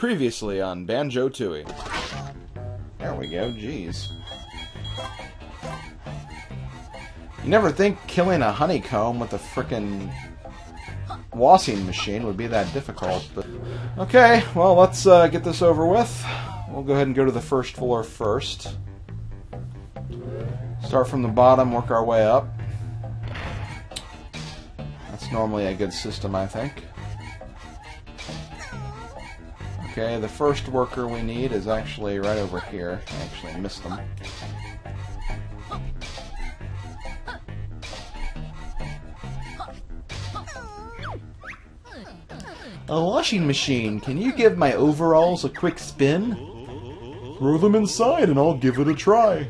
Previously on Banjo-Tooie. There we go, jeez. You never think killing a honeycomb with a frickin' washing machine would be that difficult, but... Okay, well, let's get this over with. We'll go ahead and go to the first floor first. Start from the bottom, work our way up. That's normally a good system, I think. Okay, the first worker we need is actually right over here. I actually missed them. A washing machine, can you give my overalls a quick spin? Throw them inside and I'll give it a try.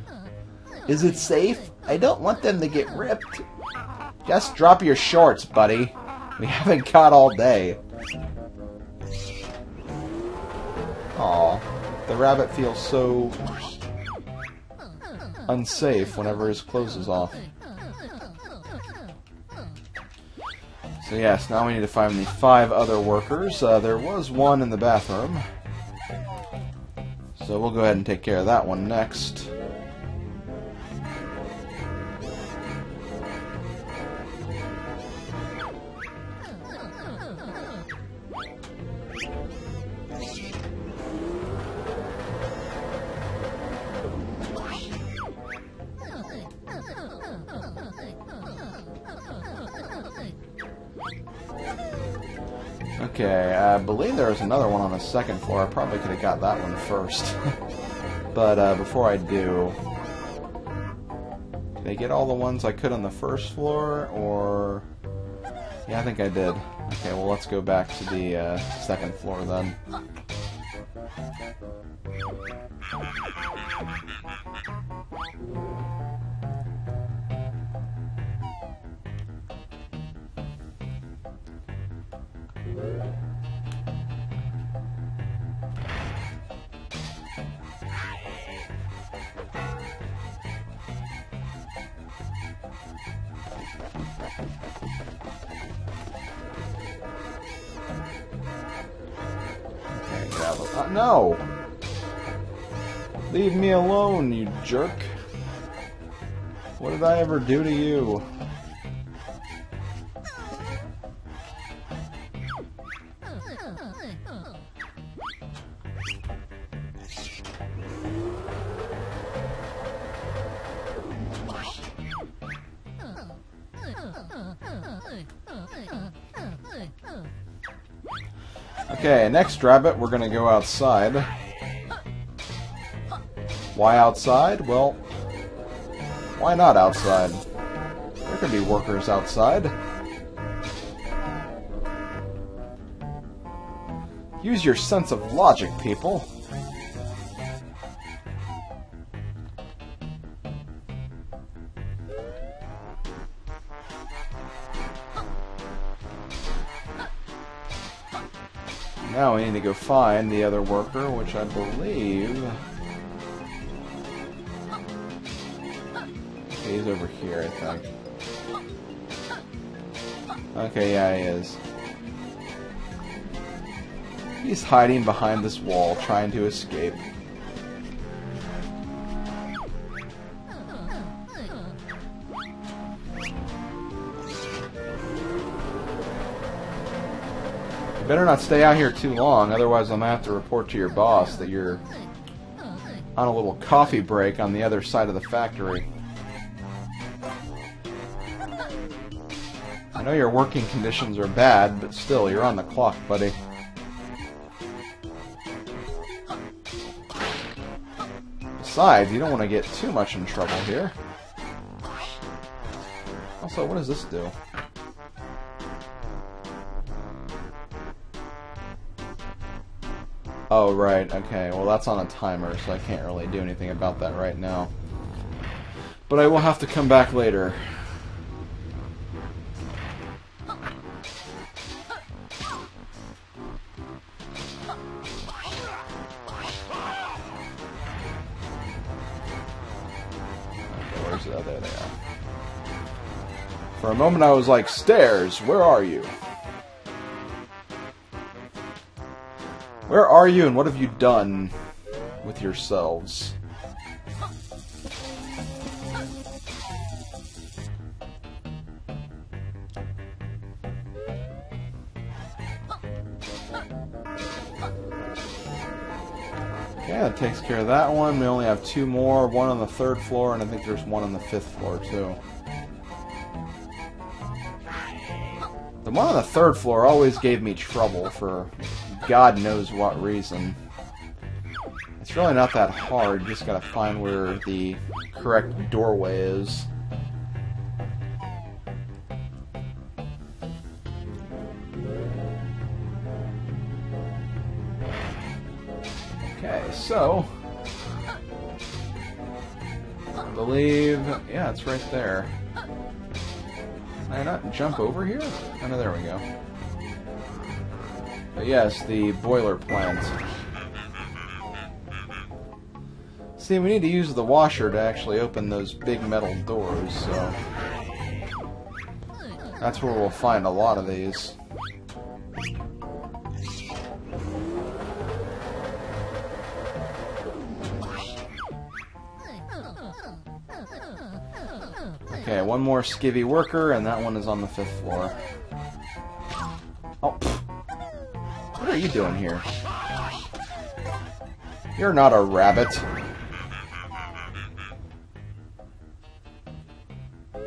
Is it safe? I don't want them to get ripped. Just drop your shorts, buddy. We haven't caught all day. Aw, the rabbit feels so unsafe whenever his clothes is off. So yes, now we need to find the 5 other workers. There was one in the bathroom. So we'll go ahead and take care of that one next. Okay, I believe there was another one on the second floor. I probably could have got that one first. But before I do... Did I get all the ones I could on the first floor, or... Yeah, I think I did. Okay, well let's go back to the second floor then. No! Leave me alone, you jerk. What did I ever do to you? Okay, next rabbit, we're gonna go outside. Why outside? Well, why not outside? There could be workers outside. Use your sense of logic, people. Now we need to go find the other worker, which I believe... Okay, he's over here, I think. Okay, yeah, he is. He's hiding behind this wall, trying to escape. Better not stay out here too long, otherwise I'm going to have to report to your boss that you're on a little coffee break on the other side of the factory. I know your working conditions are bad, but still, you're on the clock, buddy. Besides, you don't want to get too much in trouble here. Also, what does this do? Oh, right, okay. Well, that's on a timer, so I can't really do anything about that right now. But I will have to come back later. Okay, where's the other? There they are. For a moment, I was like, stairs, where are you? Where are you and what have you done with yourselves? Yeah, it takes care of that one. We only have two more, one on the third floor, and I think there's one on the fifth floor, too. The one on the third floor always gave me trouble for God knows what reason. It's really not that hard, you just gotta find where the correct doorway is. So, I believe, yeah, it's right there. Can I not jump over here? Oh, no, there we go. But yes, the boiler plant. See, we need to use the washer to actually open those big metal doors, so... That's where we'll find a lot of these. Okay, one more Skivvy Worker, and that one is on the fifth floor. Oh, what are you doing here? You're not a rabbit. Oh,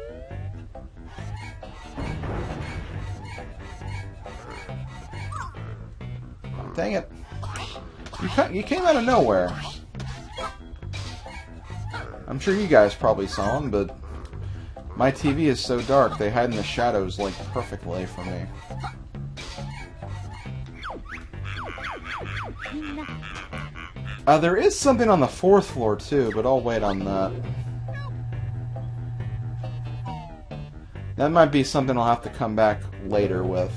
dang it. You came out of nowhere. I'm sure you guys probably saw him, but... My TV is so dark, they hide in the shadows, like, perfectly for me. There is something on the fourth floor, too, but I'll wait on that. That might be something I'll have to come back later with.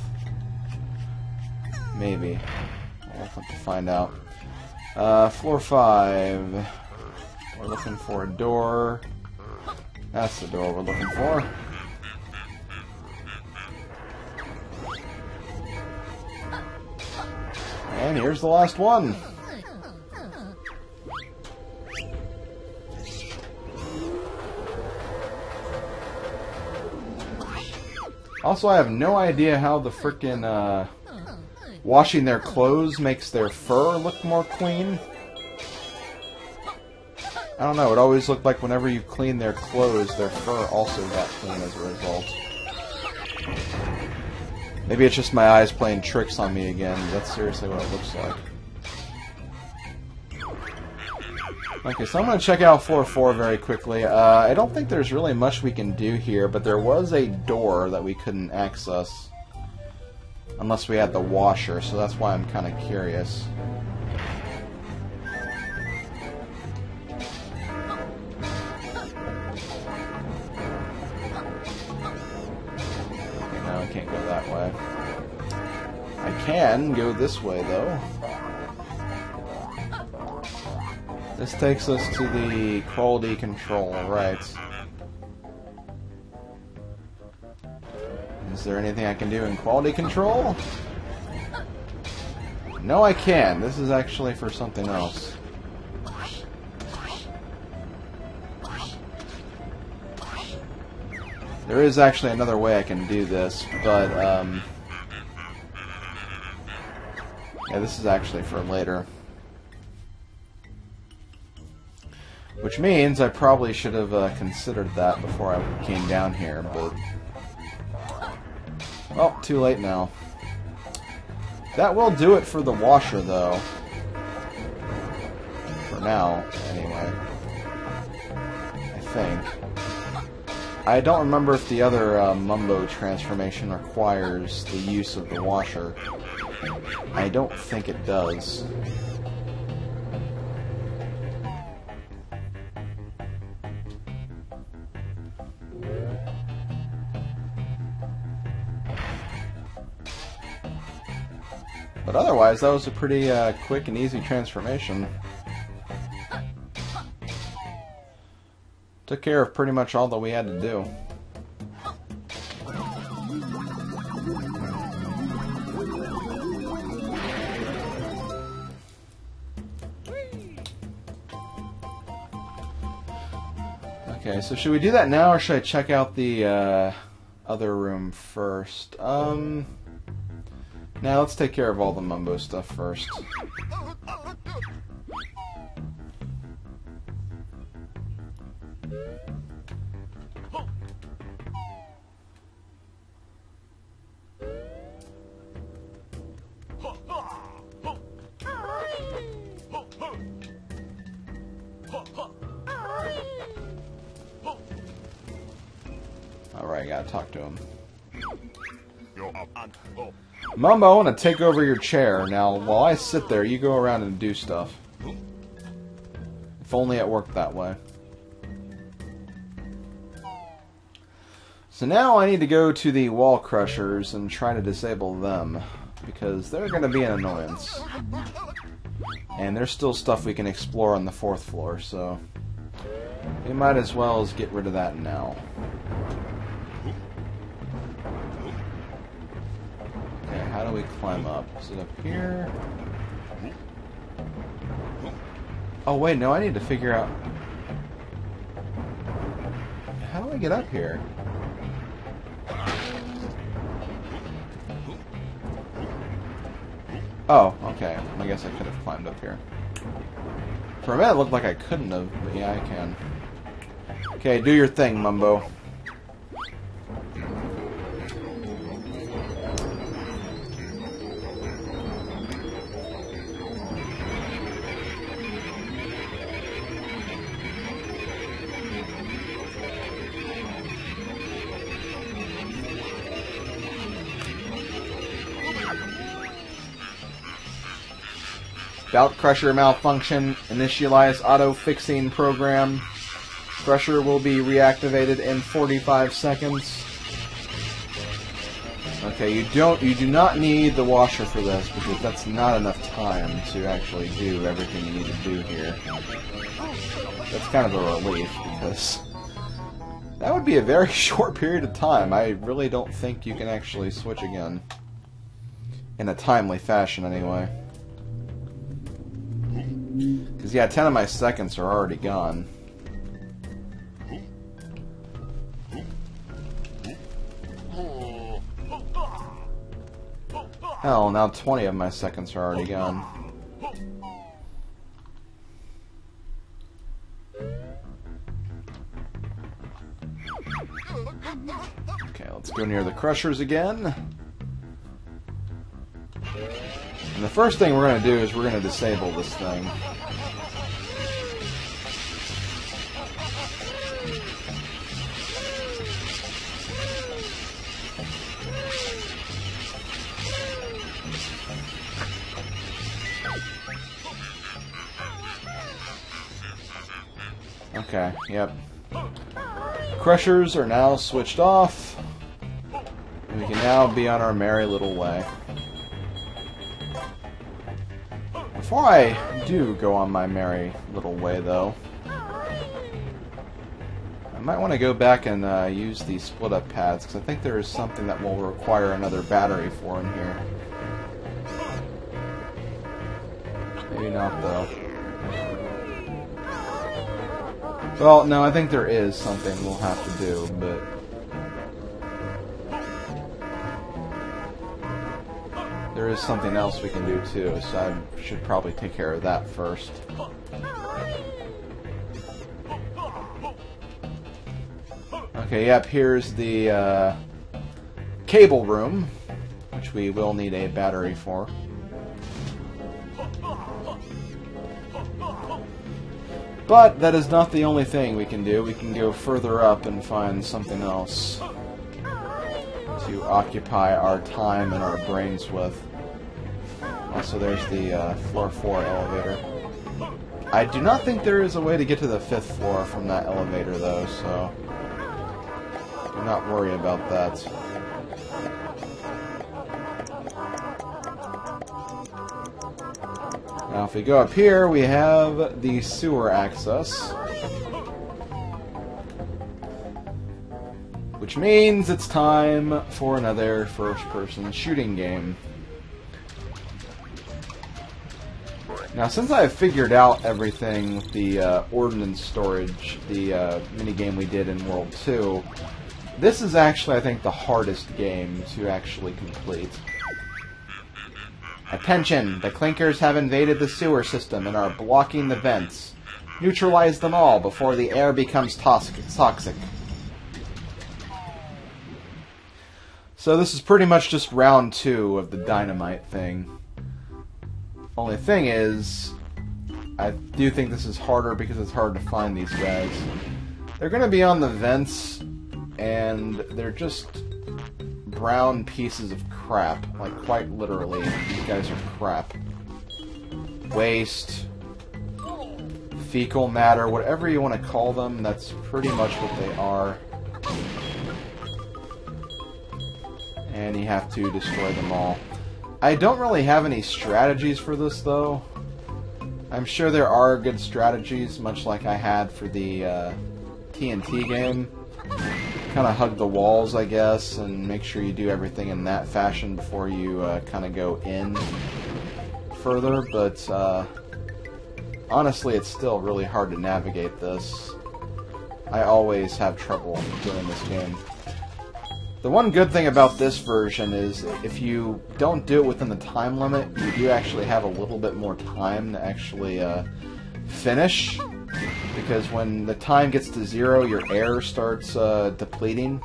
Maybe. I'll have to find out. Floor 5. We're looking for a door... That's the door we're looking for. And here's the last one. Also, I have no idea how the frickin' washing their clothes makes their fur look more clean. I don't know, it always looked like whenever you clean their clothes, their fur also got clean as a result. Maybe it's just my eyes playing tricks on me again. That's seriously what it looks like. Okay, so I'm going to check out floor 4 very quickly. I don't think there's really much we can do here, but there was a door that we couldn't access. Unless we had the washer, so that's why I'm kind of curious. Can't go that way. I can go this way, though. This takes us to the quality control, right. Is there anything I can do in quality control? No, I can. This is actually for something else. There is actually another way I can do this, but, yeah, this is actually for later. Which means I probably should have considered that before I came down here, but... Well, too late now. That will do it for the washer, though. For now, anyway. I think. I don't remember if the other Mumbo transformation requires the use of the washer. I don't think it does. But otherwise, that was a pretty quick and easy transformation. Took care of pretty much all that we had to do. Okay, so should we do that now, or should I check out the other room first? Now let's take care of all the Mumbo stuff first. Alright, gotta talk to him. Mumbo, I wanna take over your chair. Now, while I sit there, you go around and do stuff. If only it worked that way. So now I need to go to the wall crushers and try to disable them, because they're gonna be an annoyance. And there's still stuff we can explore on the 4th floor, so we might as well as get rid of that now. How do we climb up? Is it up here? Oh wait, no, I need to figure out... How do I get up here? Oh, okay. I guess I could have climbed up here. For a minute it looked like I couldn't have, but yeah, I can. Okay, do your thing, Mumbo. Belt crusher malfunction. Initialize auto-fixing program. Crusher will be reactivated in 45 seconds. Okay, you do not need the washer for this, because that's not enough time to actually do everything you need to do here. That's kind of a relief, because that would be a very short period of time. I really don't think you can actually switch again. In a timely fashion, anyway. Because, yeah, 10 of my seconds are already gone. Hell, now 20 of my seconds are already gone. Okay, let's go near the crushers again. And the first thing we're going to do is we're going to disable this thing. Okay, yep. Crushers are now switched off. And we can now be on our merry little way. Before I do go on my merry little way, though, I might want to go back and use these split-up pads, because I think there is something that will require another battery for in here. Maybe not, though. Well, no, I think there is something we'll have to do, but... There is something else we can do too, so I should probably take care of that first. Okay, yep, here's the cable room, which we will need a battery for. But that is not the only thing we can do. We can go further up and find something else to occupy our time and our brains with. Also, there's the floor 4 elevator. I do not think there is a way to get to the 5th floor from that elevator, though, so do not worry about that. Now, if we go up here, we have the sewer access. Which means it's time for another first-person shooting game. Now, since I have figured out everything with the Ordnance Storage, the minigame we did in World 2, this is actually, I think, the hardest game to actually complete. Attention! The Clinkers have invaded the sewer system and are blocking the vents. Neutralize them all before the air becomes toxic. So this is pretty much just round 2 of the dynamite thing. Only thing is, I do think this is harder because it's hard to find these guys. They're going to be on the vents, and they're just brown pieces of crap. Like, quite literally, these guys are crap. Waste, fecal matter, whatever you want to call them, that's pretty much what they are. And you have to destroy them all. I don't really have any strategies for this, though. I'm sure there are good strategies, much like I had for the TNT game. Kind of hug the walls, I guess, and make sure you do everything in that fashion before you kind of go in further, but honestly, it's still really hard to navigate this. I always have trouble doing this game. The one good thing about this version is if you don't do it within the time limit, you do actually have a little bit more time to actually finish, because when the time gets to 0, your air starts depleting,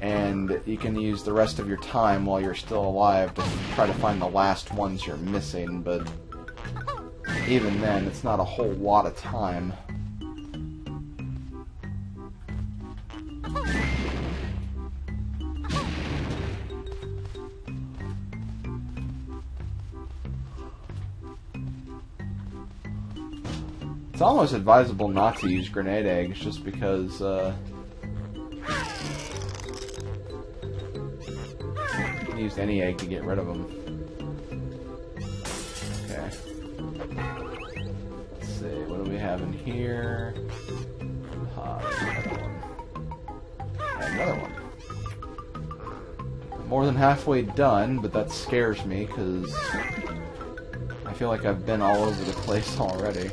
and you can use the rest of your time while you're still alive to try to find the last ones you're missing, but even then, it's not a whole lot of time. It's almost advisable not to use grenade eggs, just because, you can use any egg to get rid of them. Okay. Let's see, what do we have in here? Another one. And another one. I'm more than halfway done, but that scares me, because I feel like I've been all over the place already.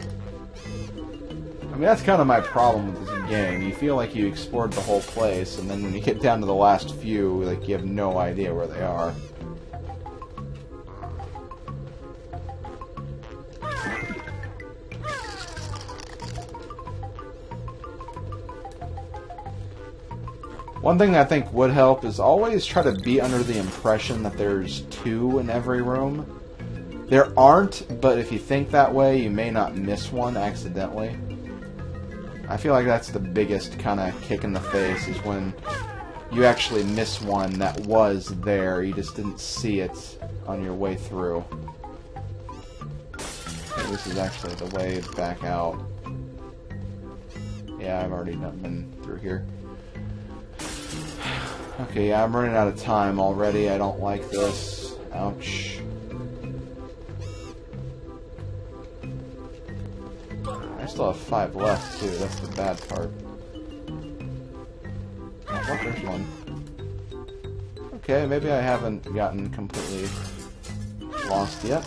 I mean, that's kind of my problem with this game. You feel like you explored the whole place, and then when you get down to the last few, like, you have no idea where they are. One thing that I think would help is always try to be under the impression that there's 2 in every room. There aren't, but if you think that way, you may not miss one accidentally. I feel like that's the biggest kind of kick in the face, is when you actually miss one that was there, you just didn't see it on your way through. So this is actually the way back out. Yeah, I've already been through here. Okay, yeah, I'm running out of time already. I don't like this. Ouch. I still have 5 left, too. That's the bad part. Oh, well, there's one. Okay, maybe I haven't gotten completely lost yet.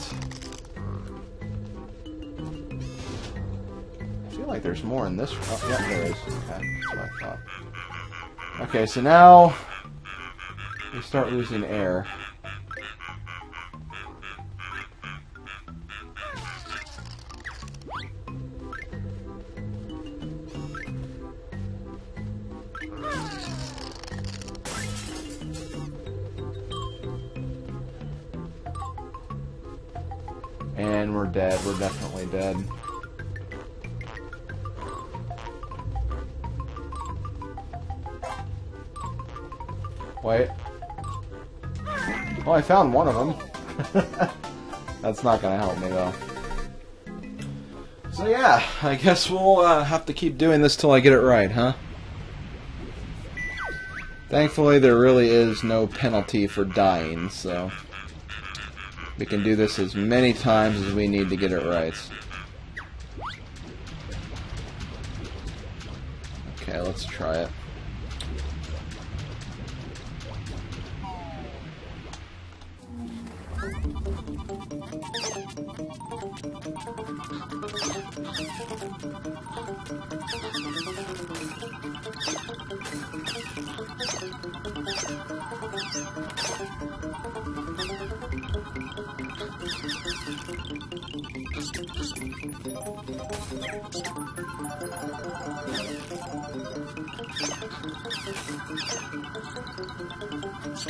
I feel like there's more in this one. Oh, yeah, there is. Okay, that's what I thought. Okay, so now we start losing air. And we're dead. We're definitely dead. Wait. Oh, I found one of them. That's not gonna help me, though. So yeah, I guess we'll have to keep doing this till I get it right, huh? Thankfully, there really is no penalty for dying, so we can do this as many times as we need to get it right. Okay, let's try it.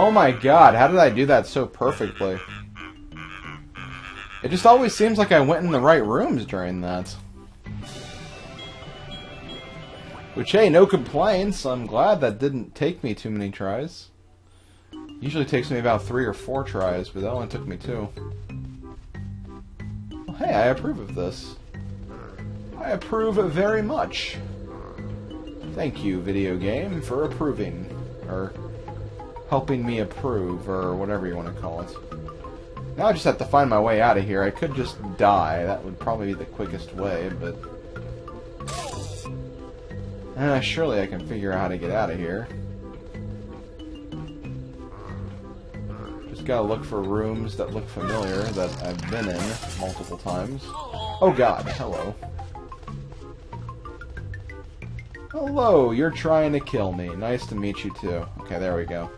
Oh my god, how did I do that so perfectly? It just always seems like I went in the right rooms during that. Which, hey, no complaints. I'm glad that didn't take me too many tries. Usually takes me about 3 or 4 tries, but that only took me 2. Well, hey, I approve of this. I approve very much. Thank you, video game, for approving. Or helping me approve, or whatever you want to call it. Now I just have to find my way out of here. I could just die. That would probably be the quickest way, but... surely I can figure out how to get out of here. Just gotta look for rooms that look familiar that I've been in multiple times. Oh god, hello. Hello, you're trying to kill me. Nice to meet you too. Okay, there we go.